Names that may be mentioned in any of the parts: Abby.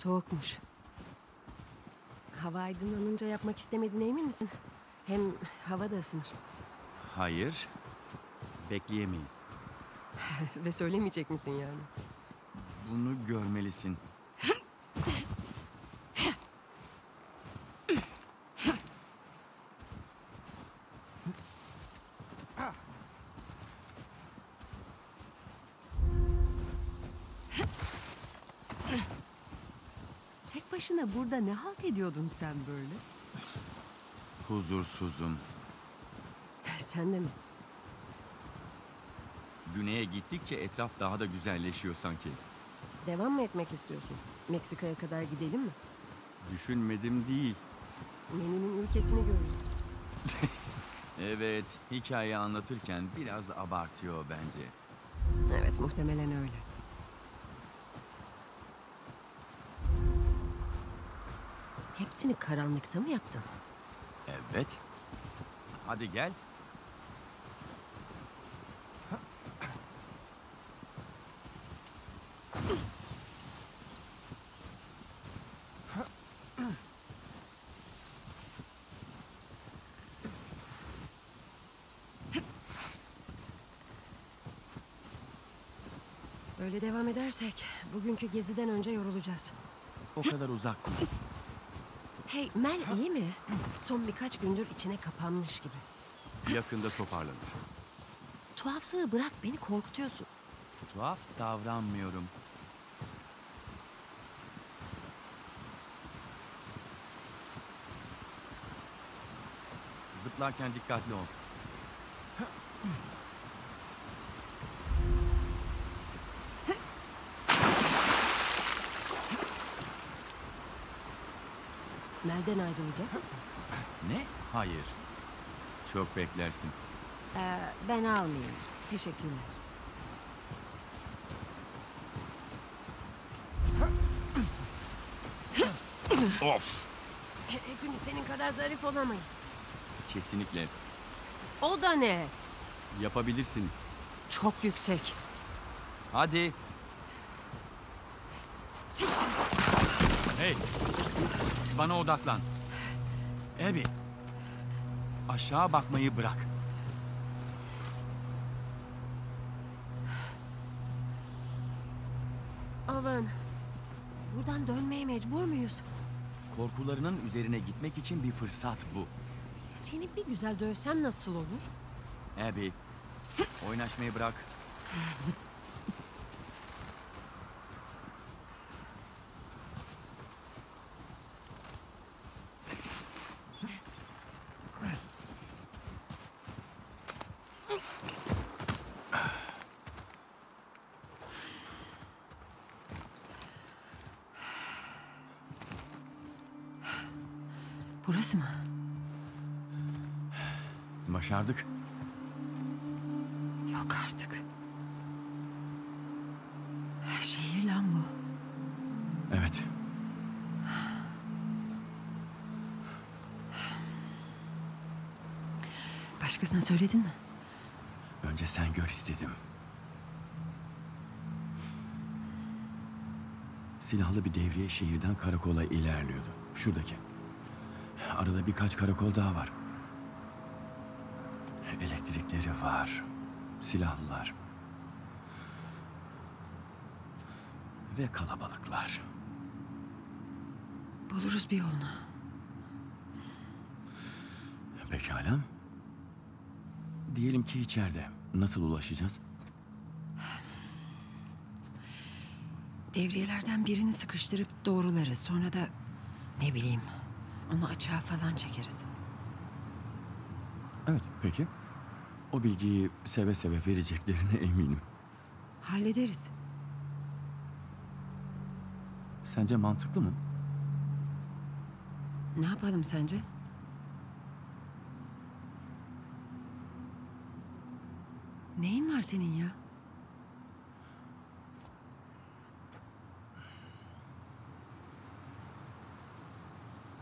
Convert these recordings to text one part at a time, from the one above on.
Soğukmuş. Hava aydınlanınca yapmak istemediğine emin misin? Hem hava da ısınır. Hayır. Bekleyemeyiz. Ve söylemeyecek misin yani? Bunu görmelisin. Tek başına burada ne halt ediyordun sen böyle? Huzursuzum. Sen de mi? Güney'e gittikçe etraf daha da güzelleşiyor sanki. Devam mı etmek istiyorsun? Meksika'ya kadar gidelim mi? Düşünmedim değil. Menü'nün ülkesini görürüz. Evet, hikayeyi anlatırken biraz abartıyor bence. Evet, muhtemelen öyle. Hepsini karanlıkta mı yaptın? Evet. Hadi gel. Böyle devam edersek bugünkü geziden önce yorulacağız. O kadar uzak mı? Hey Mel, iyi mi? Son birkaç gündür içine kapanmış gibi. Yakında toparlanır. Tuhaflığı bırak, beni korkutuyorsun. Tuhaf davranmıyorum. Zıplarken dikkatli ol. Mel'den ayrılacak mısın? Ne? Hayır. Çok beklersin. Ben almayayım. Teşekkürler. Of! Hepimiz senin kadar zarif olamayız. Kesinlikle. O da ne? Yapabilirsin. Çok yüksek. Hadi. Hey! Bana odaklan. Abby, aşağı bakmayı bırak. Aman, buradan dönmeye mecbur muyuz? Korkularının üzerine gitmek için bir fırsat bu. Seni bir güzel dövsem nasıl olur? Abby, oynaşmayı bırak. Burası mı? Başardık. Yok artık. Şehir lan bu. Evet. Başkasına söyledin mi? Önce sen gör istedim. Silahlı bir devriye şehirden karakola ilerliyordu. Şuradaki. Arada birkaç karakol daha var. Elektrikleri var. Silahlılar. Ve kalabalıklar. Buluruz bir yolunu. Pekala. Diyelim ki içeride. Nasıl ulaşacağız? Devriyelerden birini sıkıştırıp doğruları. Sonra da ne bileyim... Onu açığa falan çekeriz. Evet, peki. O bilgiyi seve seve vereceklerine eminim. Hallederiz. Sence mantıklı mı? Ne yapalım sence? Neyin var senin ya?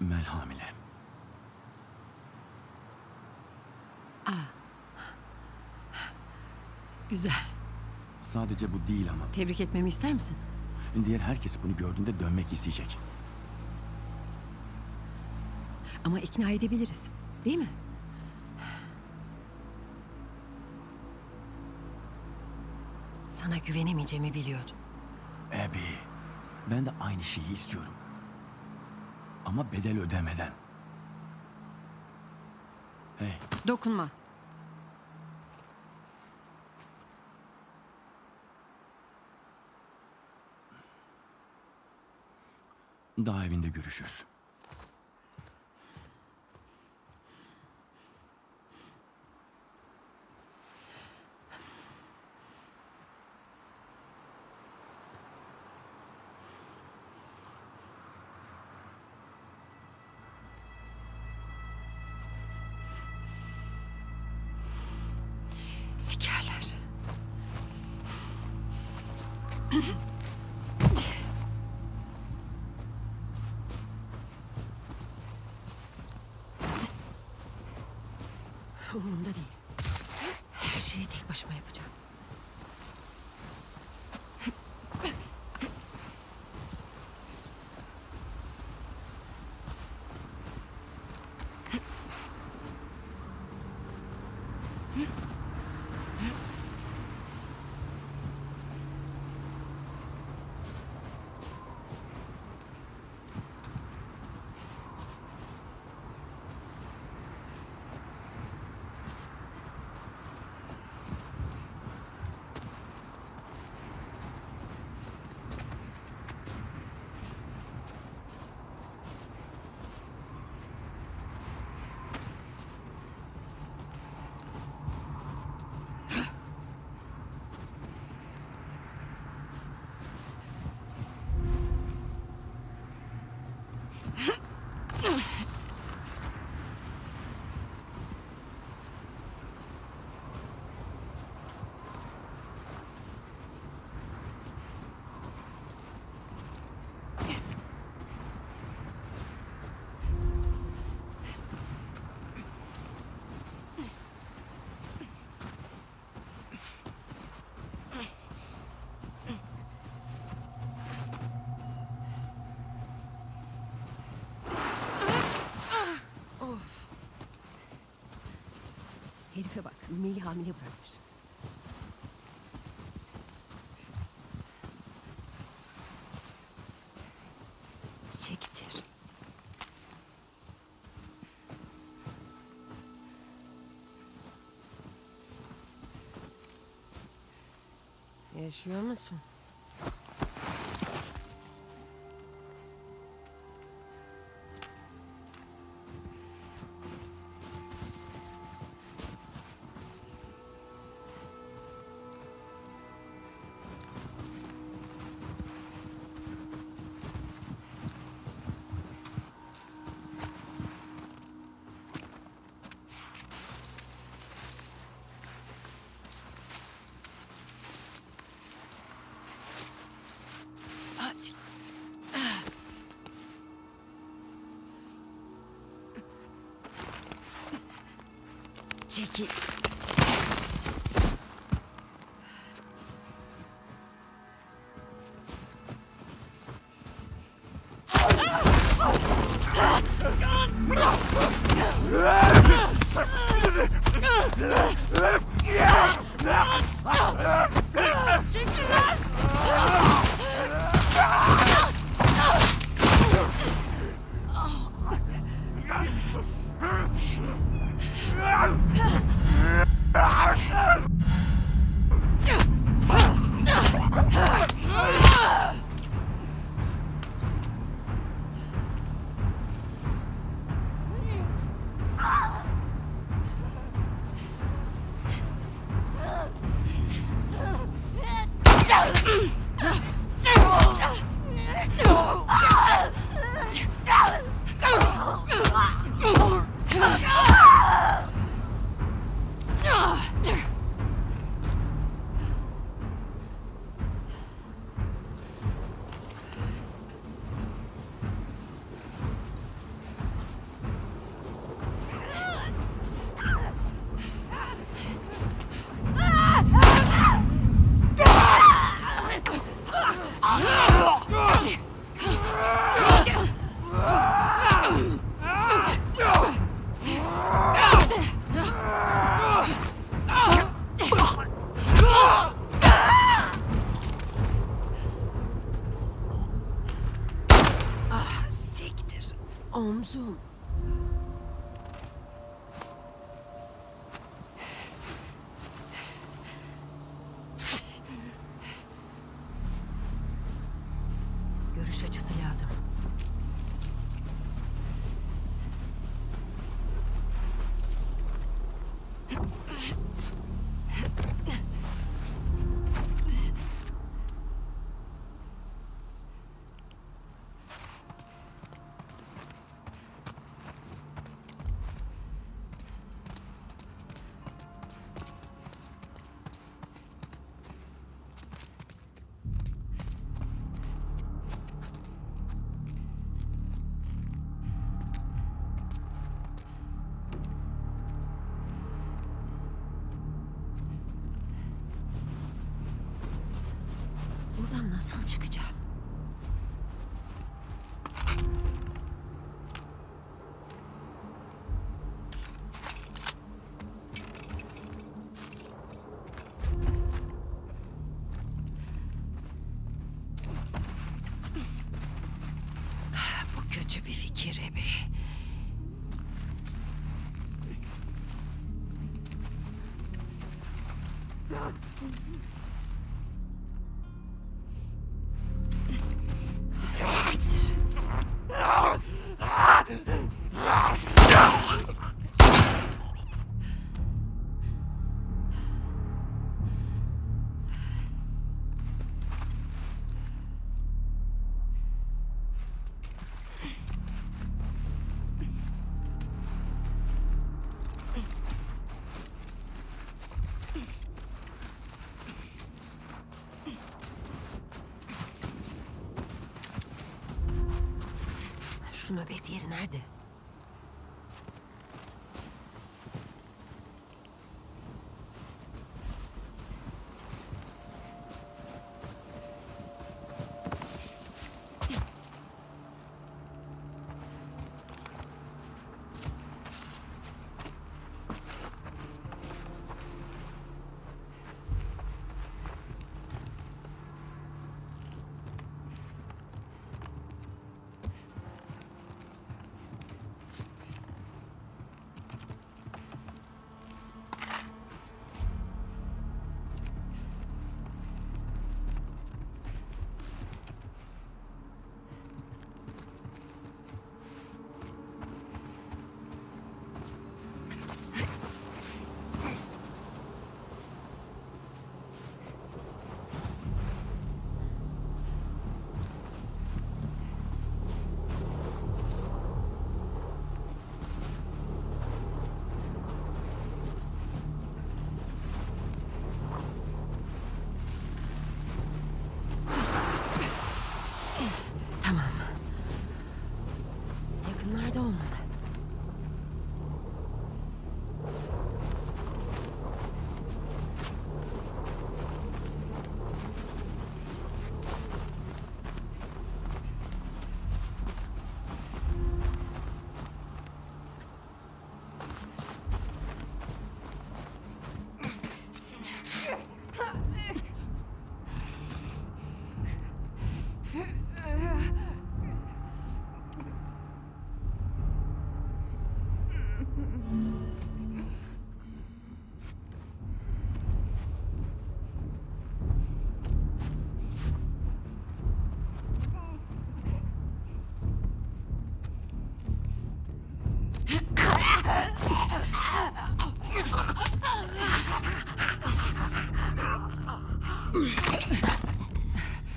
Mel hamile. Güzel. Sadece bu değil ama. Tebrik etmemi ister misin? Üstün diğer herkes bunu gördüğünde dönmek isteyecek. Ama ikna edebiliriz, değil mi? Sana güvenemeyeceğimi biliyordum. Abby, ben de aynı şeyi istiyorum. Ama bedel ödemeden. Hey. Dokunma. Daha evinde görüşürüz. Sikerler. Umurumda değil. Her şeyi tek başıma yapacağım. Herife bak, Melih'i hamile bırakmış. Siktir. Yaşıyor musun? Çekil. Omzum. Görüş açısı lazım. Nasıl çıkacağım? Bu kötü bir fikir Abby. Şu nöbet yeri nerede?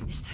İşte.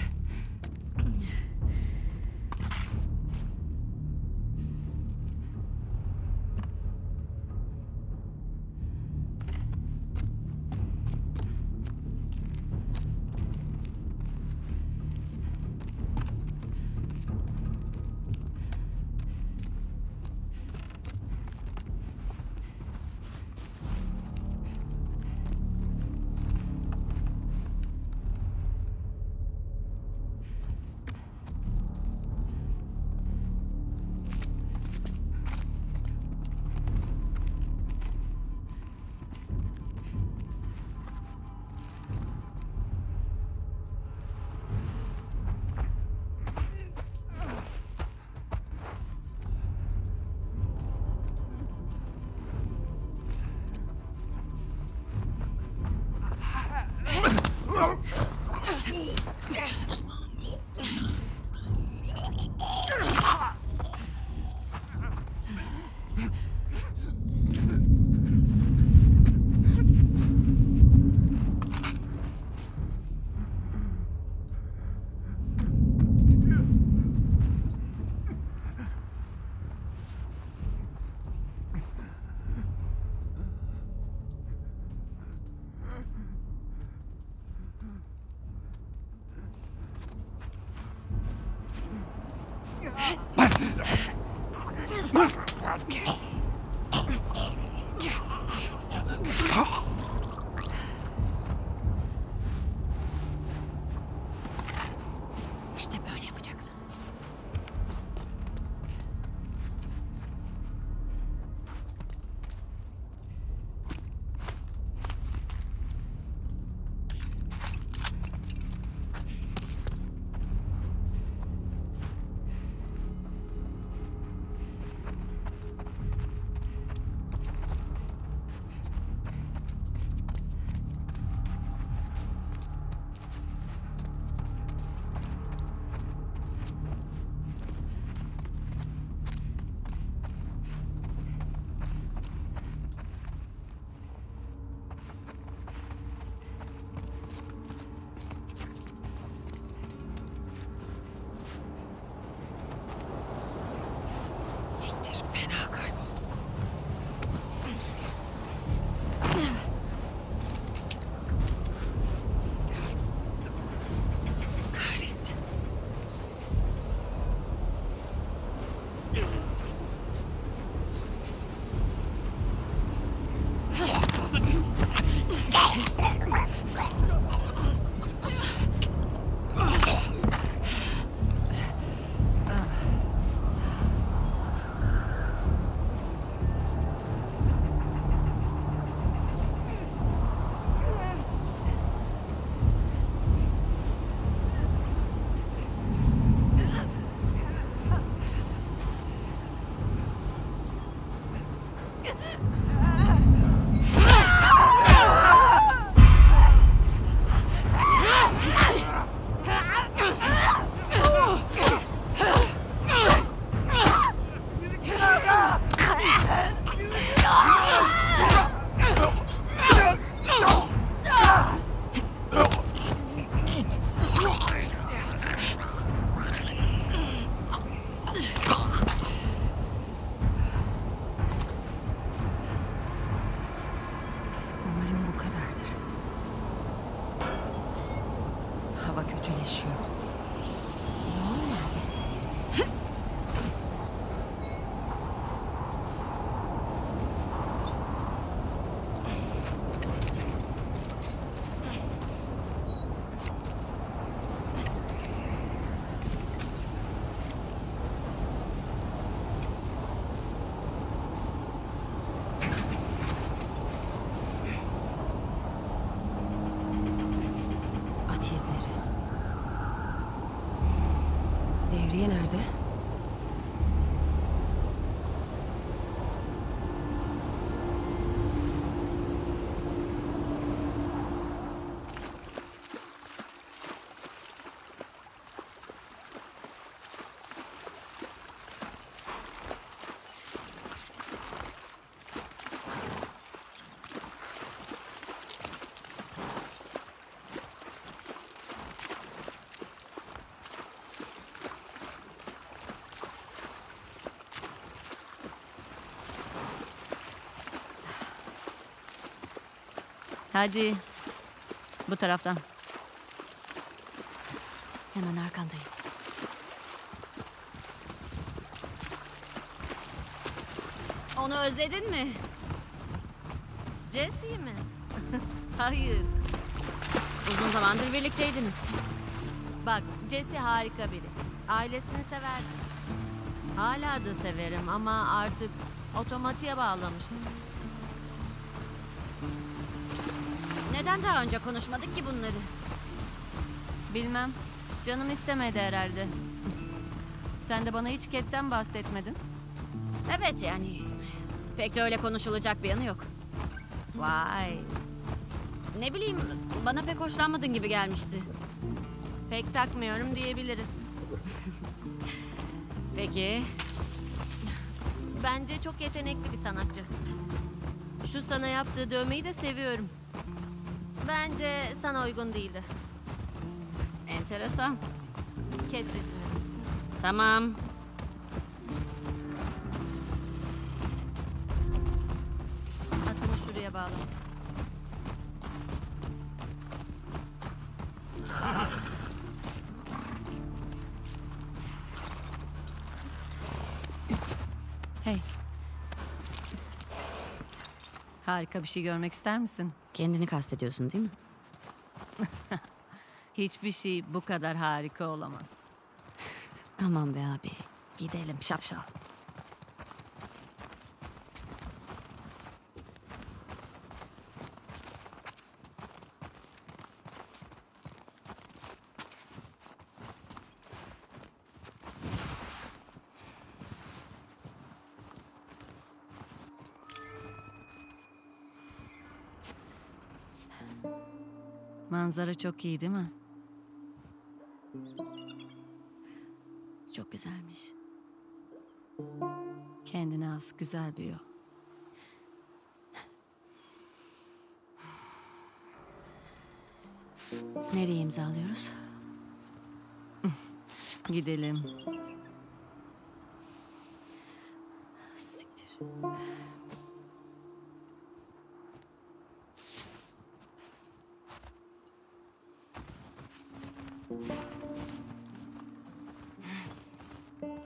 Hadi bu taraftan. Hemen arkandayım. Onu özledin mi? Jesse'yi mi? Hayır. Uzun zamandır birlikteydiniz. Bak, Jesse harika biri. Ailesini severdim. Hala da severim ama artık otomatiğe bağlamıştım. Neden daha önce konuşmadık ki bunları? Bilmem. Canım istemedi herhalde. Sen de bana hiç Kate'den bahsetmedin. Evet yani. Pek de öyle konuşulacak bir yanı yok. Vay. Ne bileyim, bana pek hoşlanmadın gibi gelmişti. Pek takmıyorum diyebiliriz. Peki. Bence çok yetenekli bir sanatçı. Şu sana yaptığı dövmeyi de seviyorum. Bence sana uygun değildi. Enteresan. Kes sesini. Tamam. Atımı şuraya bağla. Hey. Harika bir şey görmek ister misin? Kendini kastediyorsun değil mi? Hiçbir şey bu kadar harika olamaz. Aman be abi. Gidelim şapşal. Manzara çok iyi değil mi? Çok güzelmiş. Kendine az güzel bir yol. Nereye imzalıyoruz? Gidelim. Siktir.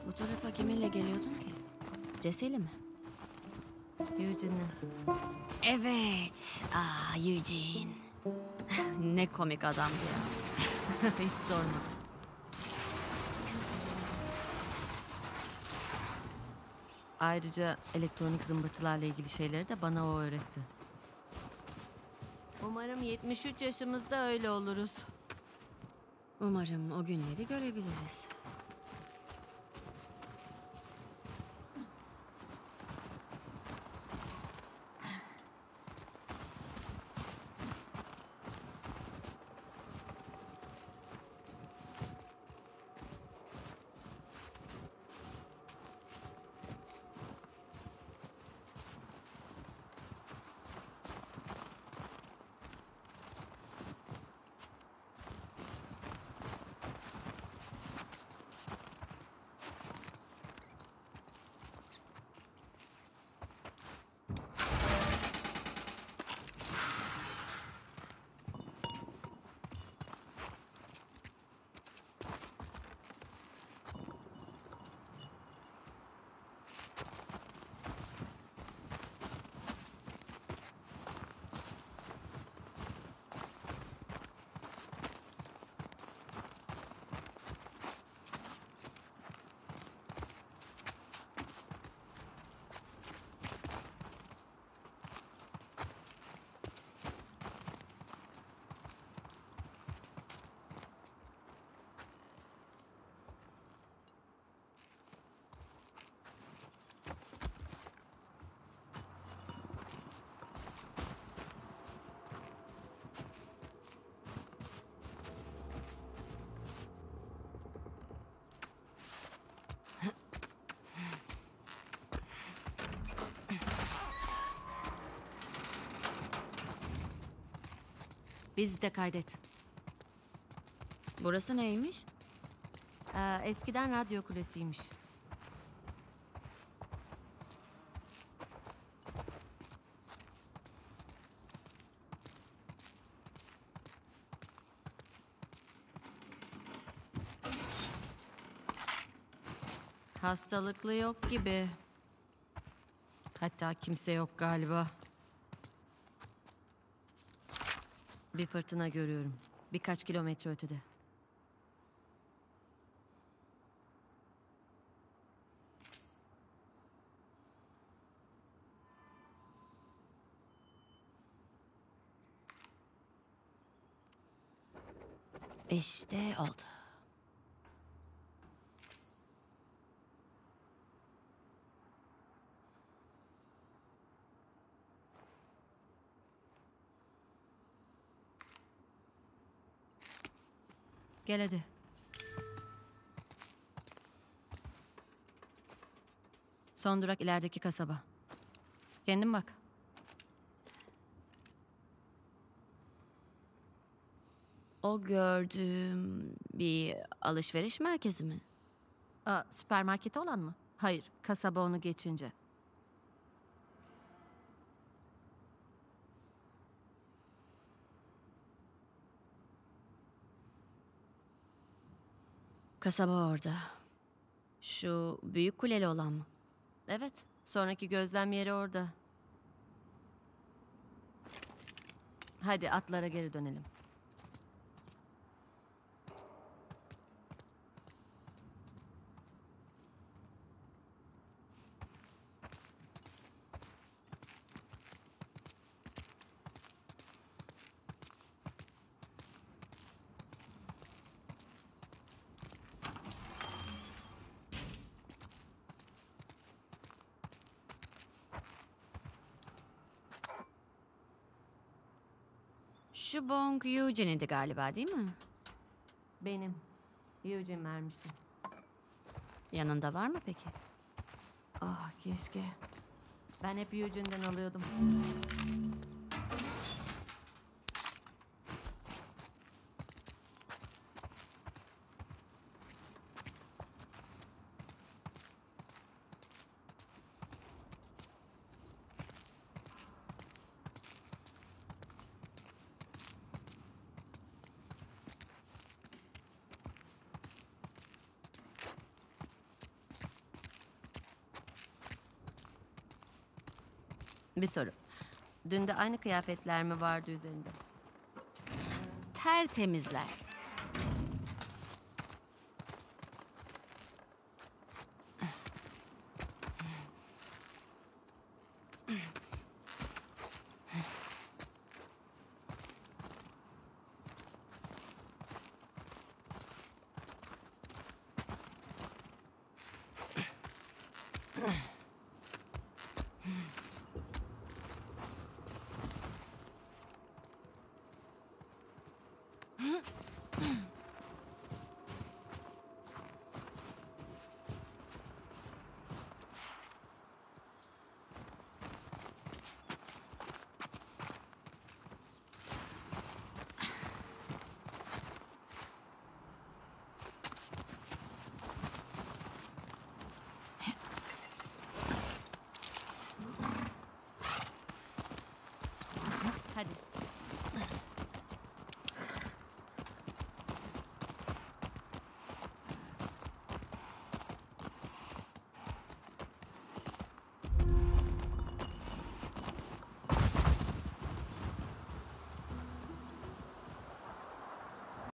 Bu tarafa kiminle geliyordun ki? Jesse'yle mi? Eugene'le. Evet. Aa, Eugene. Ne komik adamdı ya. Hiç sorma. Ayrıca elektronik zımbırtılarla ilgili şeyleri de bana o öğretti. Umarım 73 yaşımızda öyle oluruz. Umarım o günleri görebiliriz. Bizi de kaydet. Burası neymiş? Eskiden radyo kulesiymiş. Hastalıklı yok gibi. Hatta kimse yok galiba. Bir fırtına görüyorum. Birkaç kilometre ötede. İşte oldu. Gel hadi. Son durak ilerideki kasaba. Kendin bak. O gördüğüm bir alışveriş merkezi mi? Aa, süpermarketi olan mı? Hayır, kasaba onu geçince. Kasaba orada. Şu büyük kuleli olan mı? Evet, sonraki gözlem yeri orada. Hadi atlara geri dönelim. Şu bong Eugene'di galiba, değil mi? Benim. Eugene vermiştim. Yanında var mı peki? Ah keşke. Ben hep Eugene'den alıyordum. Bir soru. Dün de aynı kıyafetler mi vardı üzerinde? Tertemizler.